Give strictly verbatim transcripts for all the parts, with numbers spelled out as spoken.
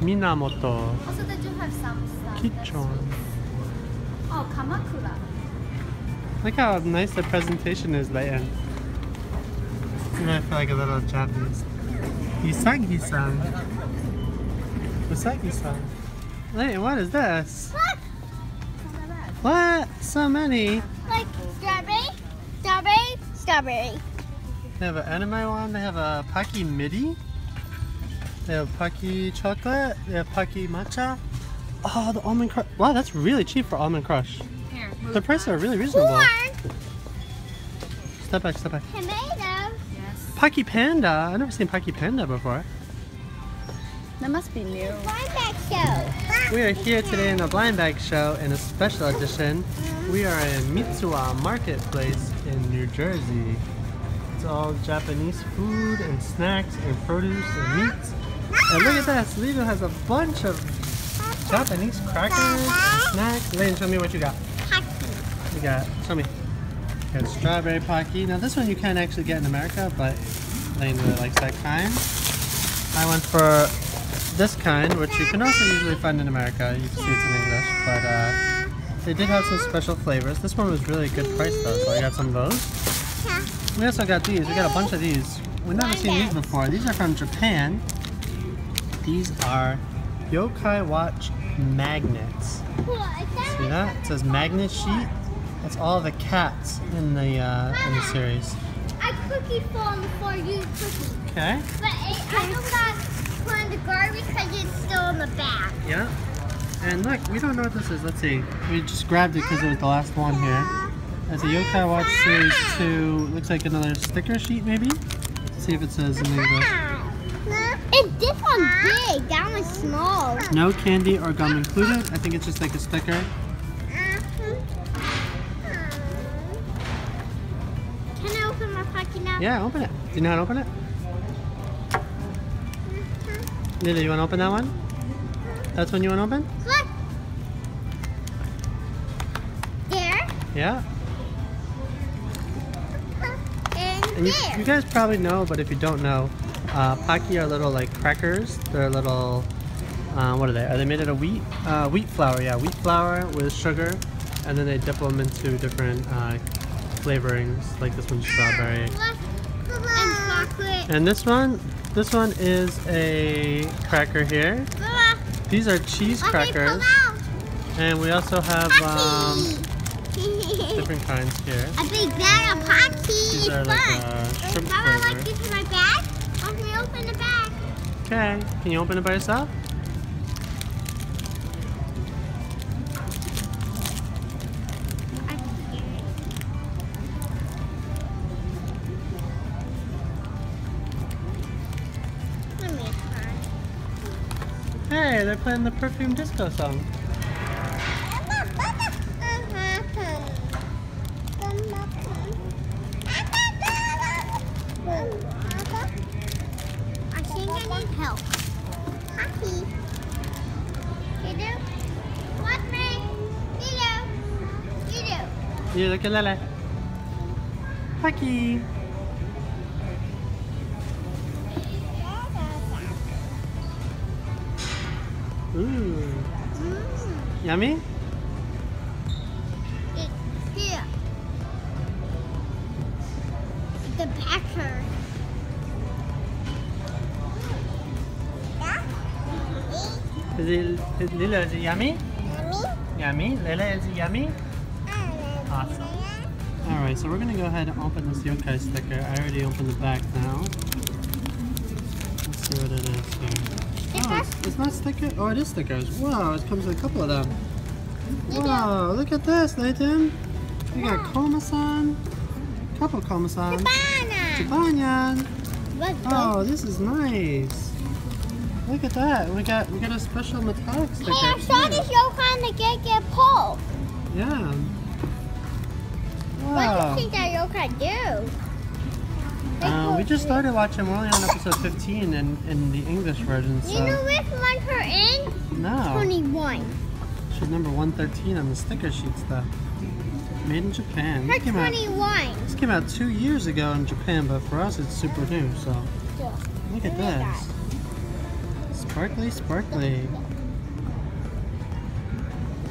Minamoto. Also, they do have some stuff. Kichon. Oh, Kamakura. Look how nice the presentation is, Layton. I feel like a little Japanese. Usagi-san. Usagi-san. Wait, what is this? What? What? So many. Like strawberry, strawberry, strawberry. They have an anime one. They have a Pocky midi. They have Pocky chocolate. They have Pocky matcha. Oh, the almond crush. Wow, that's really cheap for almond crush. Here, the prices are really reasonable. Corn. Step back, step back. Tomato. Yes. Pocky panda. I've never seen Pocky panda before. That must be new. Blind Bag Show. We are here today in the Blind Bag Show in a special edition. We are in Mitsuwa Marketplace in New Jersey. It's all Japanese food and snacks and produce and meats. And look at this, Lilo has a bunch of Japanese crackers and snacks. Layton, show me what you got. Pocky. You got, show me. You got strawberry Pocky. Now this one you can't actually get in America, but Layton really likes that kind. I went for this kind, which you can also usually find in America. You can see it's in English, but uh, they did have some special flavors. This one was really good price though, so I got some of those. We also got these. We got a bunch of these. We've never seen these before. These are from Japan. These are Yo-Kai Watch magnets. See that? It says magnet sheet. That's all the cats in the uh, in the series. A cookie form for you, cookie. Okay. But it, I don't got. In the garbage because it's still in the back. Yeah. And look, we don't know what this is. Let's see. We just grabbed it because it was the last one here. That's a Yo-Kai Watch Series two. Looks like another sticker sheet, maybe? Let's see if it says in English. It's this one big. That one's small. No candy or gum included. I think it's just like a sticker. Can I open my pocket now? Yeah, open it. Do you know how to open it? Lily, you want to open that one? That's one you want to open? Look! There. Yeah. And, and you, there. You guys probably know, but if you don't know, uh, Pocky are little like crackers. They're little, uh, what are they? Are they made out of wheat? Uh, wheat flour, yeah. Wheat flour with sugar. And then they dip them into different uh, flavorings. Like this one's strawberry. And chocolate. And this one? This one is a cracker here. These are cheese crackers. And we also have um, different kinds here. A big bag of Pocky. These are like a shrimp flavor. Mama, like this is my bag. I'm going to open the bag. Okay. Can you open it by yourself? Hey, they're playing the perfume disco song. I think I need help. Pocky. Lilo. What me? Lilo. Lilo. You look at Lele. Pocky. Ooh. Mm. Yummy? It's here. The backer. Is it, is Lilo, is it yummy? Yummy? Yummy? Lele, is it yummy? Awesome. Alright, so we're gonna go ahead and open this Yo-Kai sticker. I already opened the back now. Let's see what it is here. Oh, it's, it's not stickers. Oh, it is stickers. Wow, it comes with a couple of them. Wow, look at this, Layton. We got Komasan, couple Komasan, Jibanyan. Oh, this is nice. Look at that. We got we got a special metallic sticker. Hey, I saw this Yo-Kai on the get get pole. Yeah. Wow. What do you think that Yo-Kai do? Uh, we just started watching, we're only on episode fifteen in, in the English version, so... You know which one her in? No. twenty-one. She's number one thirteen on the sticker sheet stuff. Made in Japan. Her twenty-one. Out, this came out two years ago in Japan, but for us it's super new, so... Look at this. Sparkly, sparkly.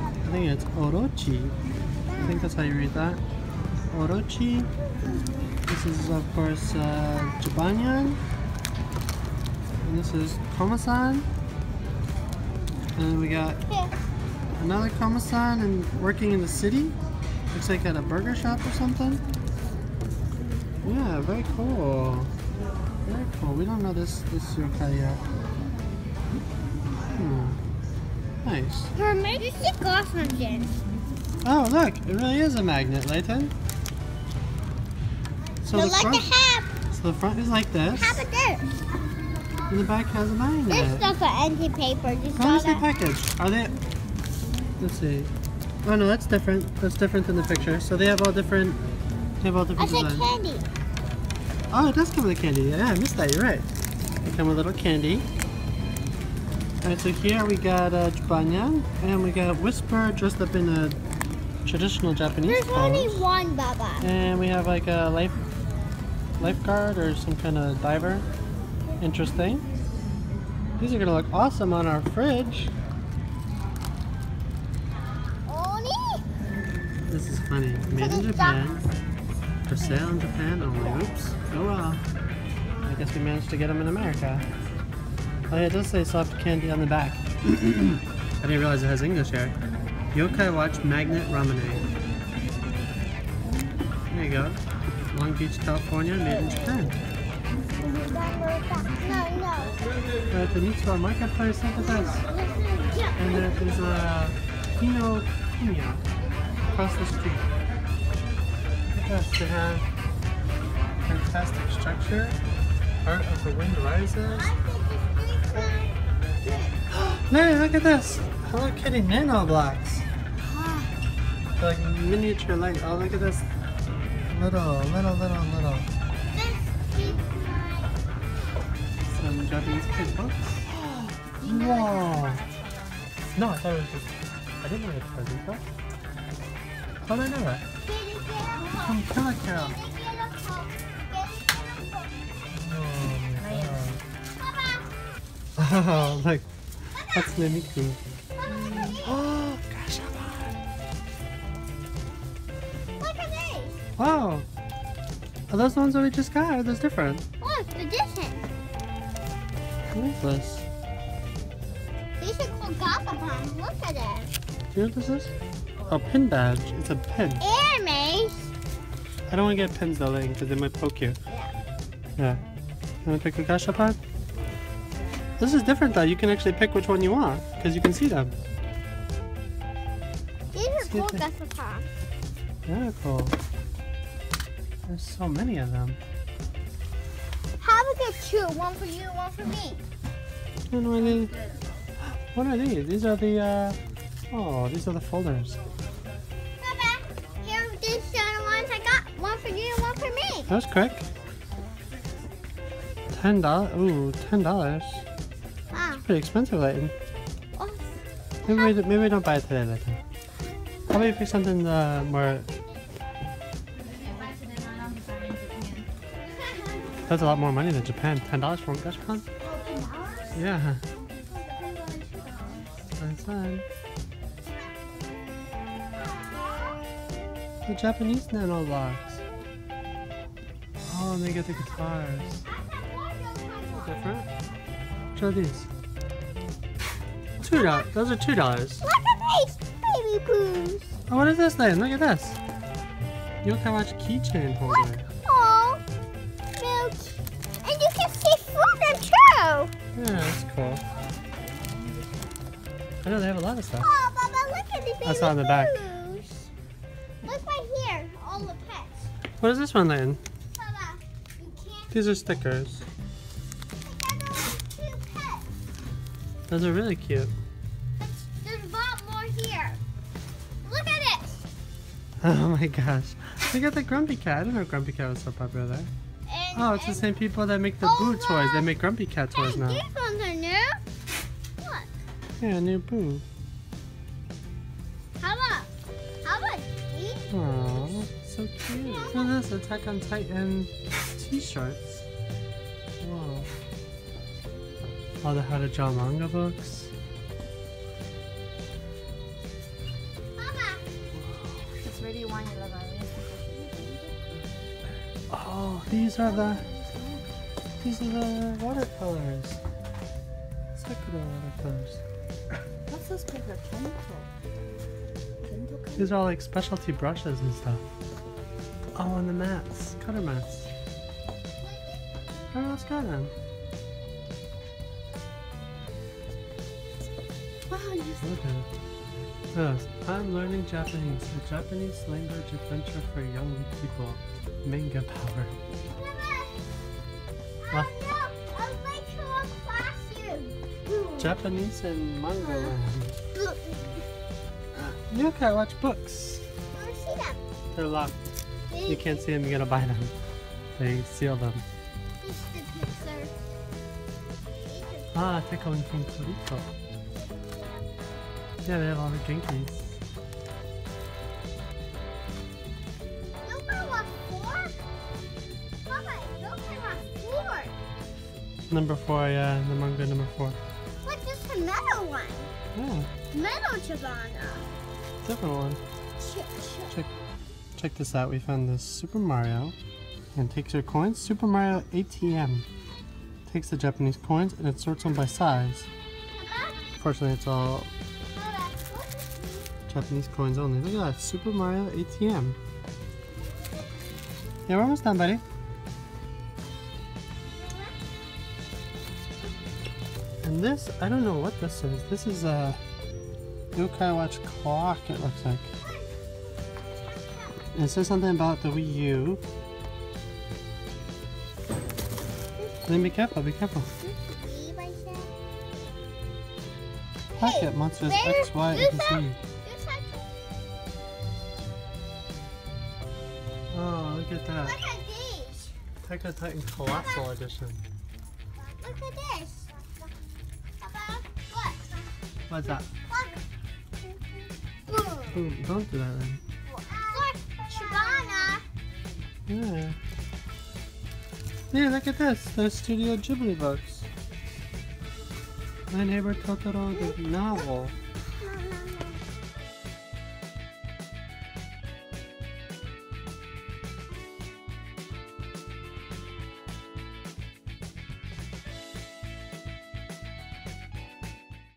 I think it's Orochi. I think that's how you read that. Orochi. This is, of course, uh, Jibanyan. And this is Komasan. And we got another Komasan and working in the city. Looks like at a burger shop or something. Yeah, very cool. Very cool. We don't know this this yokai yet. Hmm. Nice. Her magnetic glass magnet. Oh look, it really is a magnet, Layton. So no, the like front. The half. So the front is like this. Half of this. And the back has a magnet. This stuff for empty paper. Just how is the package? Are they? Let's see. Oh no, that's different. That's different than the picture. So they have all different. They have all different designs. I said candy. Oh, it does come with a candy. Yeah, I missed that. You're right. They come with a little candy. Alright, so here we got uh, Jibanyan, and we got Whisper dressed up in a traditional Japanese There's clothes. Only one, Baba. And we have like a life lifeguard or some kind of diver. Interesting. These are gonna look awesome on our fridge. Only? This is funny. Made in Japan. For sale in Japan only. Oops. Oh well. I guess we managed to get them in America. Oh yeah, it does say soft candy on the back. I didn't realize it has English here. Yo-Kai Watch Magnet Ramenade. There you go. Long Beach, California, made in Japan. We're at the Mitsuwa Marketplace, look at this. And there is a Kino Kimia across the street. Look at this, they have fantastic structure, art of the Wind Rises. Larry, look at this! Hello Kitty nano blocks. They're like miniature light. Oh, look at this. Little, little, little, little. Some Japanese kid books. Wow! No, I thought it was just... I didn't know it was these books. How do I know that? From Kamakura. Oh my god. Oh, look. That's Mimiku. Oh, Gashapon! Look at these! Wow! Are those the ones that we just got? Are those different? Look, they're different. What is this? These are called Gashapon. Look at it. Do you know what this is? A pin badge. It's a pin. And mace. I don't want to get pins though, Layton, because they might poke you. Yeah. Yeah. You want to pick a Gashapon? This is different though. You can actually pick which one you want because you can see them. These are cool Gashapon. They're cool. There's so many of them. Have a good two. One for you, one for me. No, no, I need... What are these? These are the, uh... oh, these are the folders. Papa, here are these the ones I got. One for you, one for me. That was quick. Ten dollars. Ooh, ten dollars. Wow. That's pretty expensive, Layton. Oh. Maybe we, maybe we don't buy it today, Layton. How about you pick something uh, more... That's a lot more money than Japan. Ten dollars for a Gashapon? Yeah. That's fun. The Japanese nano blocks. Oh, and they get the guitars. Different? Which are these? Two dollars. Those are two dollars. Look at these baby poos. Oh, what is this then? Look at this. Yo-Kai Watch keychain holder. Yeah, that's cool. I know they have a lot of stuff. Oh, Baba, look at the baby. I saw in the back. Look right here, all the pets. What is this one, Layton? Baba, you can't. These are stickers. Those are two pets. Those are really cute. But there's a lot more here. Look at this. Oh my gosh! Look at the Grumpy Cat. I didn't know Grumpy Cat was so popular there. Oh, it's the same people that make the Boo toys. They make Grumpy Cat toys now. These ones are new. What? Yeah, new Boo. How about, how about these? Aww, so cute. Yeah. Look at this Attack on Titan t-shirts. Wow. all the How to Draw Manga books. Oh, these are the these are the watercolors. Sakura watercolors. What's this paper? Kento. These are all like specialty brushes and stuff. Oh, and the mats, cutter mats. Where else got them? Wow, I'm learning Japanese, a Japanese language adventure for young people. Manga power. What? Oh, no, I'm like to a classroom. Japanese and manga land. Yo-Kai Watch books. I want to see them. They're locked. You can't see them, you gotta buy them. They seal them. This is the Pixar. Ah, Attack on Titan Colossal. Yeah, they have all the drinkies. Yo-Kai Watch four? Mama, Yo-Kai Watch four! Number four, yeah, the manga number four. What, just the metal one? Yeah. Metal Chibana. Different one. Ch ch check. Check this out, we found this Super Mario, and takes your coins. Super Mario A T M takes the Japanese coins and it sorts them by size. Fortunately, it's all Japanese coins only. Look at that, Super Mario A T M. Yeah, we're almost done, buddy. And this, I don't know what this is. This is a Yo-Kai Watch clock, it looks like. It says something about the Wii U. Then be careful, be careful. Pocket hey, Monsters X, Y, and Z. Oh, look at that. Look at these. Techno Titan Colossal Papa. Edition. Look at this. Papa, look. What's that? Look. Boom. Ooh, don't do that then. Yeah. Yeah, look at this. There's Studio Ghibli books. My Neighbor Totoro, the novel.